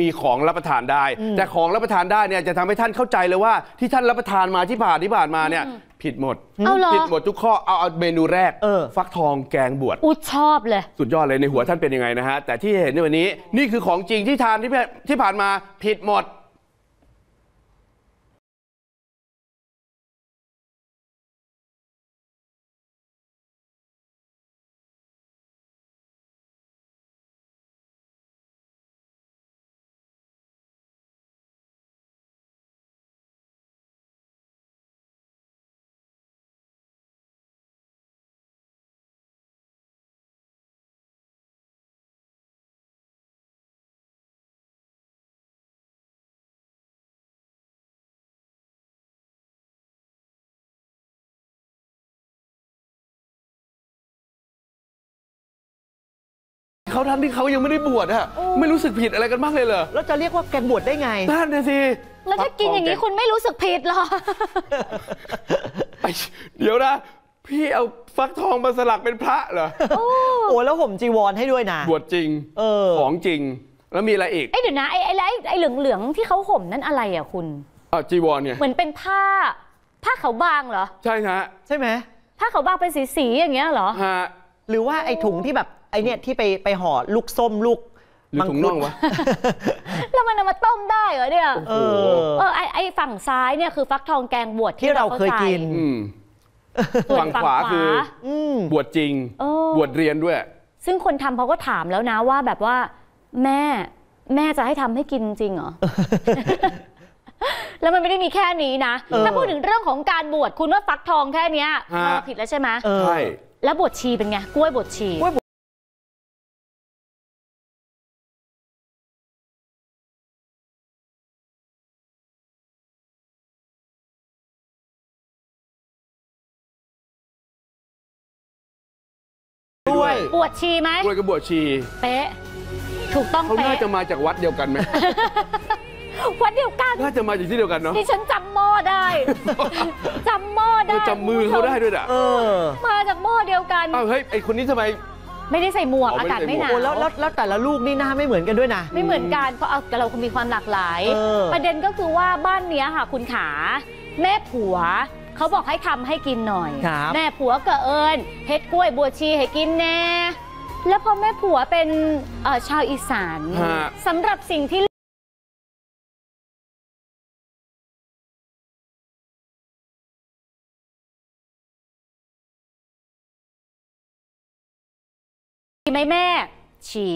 มีของรับประทานได้แต่ของรับประทานได้เนี่ยจะทำให้ท่านเข้าใจเลยว่าที่ท่านรับประทานมาที่ผ่านมาเนี่ยผิดหมดทุกข้อเอาเมนูแรกฟักทองแกงบวชชอบเลยสุดยอดเลยในหัวท่านเป็นยังไงนะฮะแต่ที่เห็นในวันนี้นี่คือของจริงที่ทานที่ผ่านมาผิดหมดเขาทั้งที่เขายังไม่ได้บวชอะไม่รู้สึกผิดอะไรกันบ้างเลยเหรอแล้วจะเรียกว่าแกงบวชได้ไงนั่นน่ะสิแล้วถ้ากินอย่างนี้คุณไม่รู้สึกผิดหรอเดี๋ยวนะพี่เอาฟักทองมาสลักเป็นพระเหรอโอ้แล้วห่มจีวรให้ด้วยนะบวชจริงของจริงแล้วมีอะไรอีกเดี๋ยวนะไอ้เหลืองที่เขาห่มนั่นอะไรอ่ะคุณจีวรเนี่ยเหมือนเป็นผ้าขาวบางเหรอใช่ฮะใช่ไหมผ้าขาวบางเป็นสีอย่างเงี้ยเหรอฮะหรือว่าไอ้ถุงที่แบบไอเนี่ยที่ไปห่อลูกส้มลูกมังคุดวะแล้วมันเอามาต้มได้เหรอเนี่ยไอฝั่งซ้ายเนี่ยคือฟักทองแกงบวชที่เราเคยกินฝั่งขวาคือบวชจริงบวชเรียนด้วยซึ่งคนทำเขาก็ถามแล้วนะว่าแบบว่าแม่จะให้ทำให้กินจริงเหรอแล้วมันไม่ได้มีแค่นี้นะถ้าพูดถึงเรื่องของการบวชคุณว่าฟักทองแค่เนี้ยผิดแล้วใช่ไหมใช่แล้วบวชชีเป็นไงกล้วยบวชชีบวชชีไหมบวชกับบวชชีเป๊ะถูกต้องเป๊ะเขาน่าจะมาจากวัดเดียวกันไหมวัดเดียวกันน่าจะมาจากที่เดียวกันเนาะที่ฉันจำหม้อได้จำหม้อได้จำมือเขาได้ด้วยอะมาจากหม้อเดียวกันเฮ้ยไอคนนี้ทำไมไม่ได้ใส่หมวกอากาศไม่หนาวแล้วแต่ละลูกนี่หน้าไม่เหมือนกันด้วยนะไม่เหมือนกันเพราะเราคงมีความหลากหลายประเด็นก็คือว่าบ้านเนี้ยค่ะคุณขาแม่ผัวเขาบอกให้ทำให้กินหน่อยแม่ผัวก็เอิญเฮ็ดกล้วยบวชชีให้กินแน่แล้วพอแม่ผัวเป็นชาวอีสานสำหรับสิ่งที่ไหมแม่ชี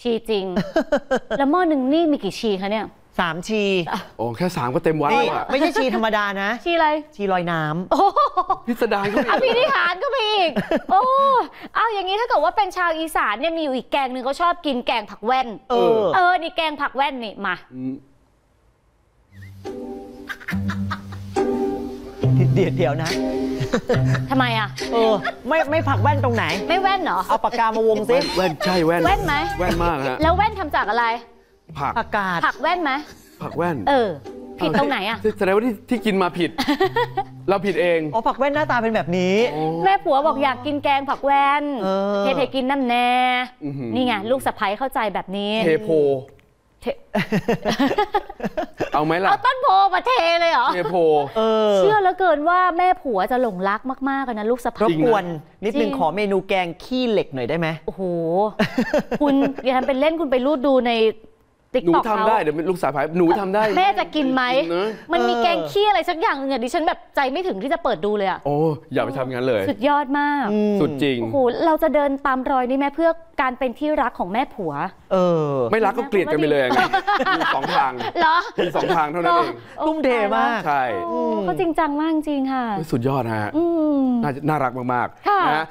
ชีจริงแล้วหม้อหนึ่งนี่มีกี่ชีคะเนี่ย3ชีโอ้แค่3ก็เต็มวัดแล้วอะไม่ใช่ชีธรรมดานะชีอะไรชีลอยน้ำโอ้พิสดารก็มีอภินิหารก็มีอีกโอ้เอาอย่างนี้ถ้าเกิดว่าเป็นชาวอีสานเนี่ยมีอยู่อีกแกงหนึ่งเขาชอบกินแกงผักแว่นนี่แกงผักแว่นนี่มาเดี๋ยวนะทำไมอะไม่ผักแว่นตรงไหนไม่แว่นเหรอเอาปากกามาวงซิแว่นใช่แว่นไหมแว่นมากฮะแล้วแว่นทำจากอะไรผักแว่นไหมผักแว่นผิดตรงไหนอะแสดงว่าที่กินมาผิดเราผิดเองอ๋อผักแว่นหน้าตาเป็นแบบนี้แม่ผัวบอกอยากกินแกงผักแว่นเทกินน้ำแน่นี่ไงลูกสะใภ้เข้าใจแบบนี้เทโพเอาไหมล่ะเอาต้นโพมาเทเลยเหรอเทโพเชื่อเหลือเกินว่าแม่ผัวจะหลงรักมากๆกันนะลูกสะใภ้รบกวนนิดนึงขอเมนูแกงขี้เหล็กหน่อยได้ไหมโอ้โหคุณอย่าทำเป็นเล่นคุณไปรูดดูในหนูทำได้เดี๋ยวลูกสาวพายหนูทำได้แม่จะกินไหมมันมีแกงขี้อะไรสักอย่างนึงเนี่ยดิฉันแบบใจไม่ถึงที่จะเปิดดูเลยอ่ะโอ้อย่าไปทำงั้นเลยสุดยอดมากสุดจริงโอ้โหเราจะเดินตามรอยนี่แม่เพื่อการเป็นที่รักของแม่ผัวไม่รักก็เกลียดกันไปเลยมีสองทางเหรอมีสองทางเท่านั้นเองตุ้มเทมากใช่เขาจริงจังมากจริงค่ะสุดยอดฮะน่ารักมากๆนะ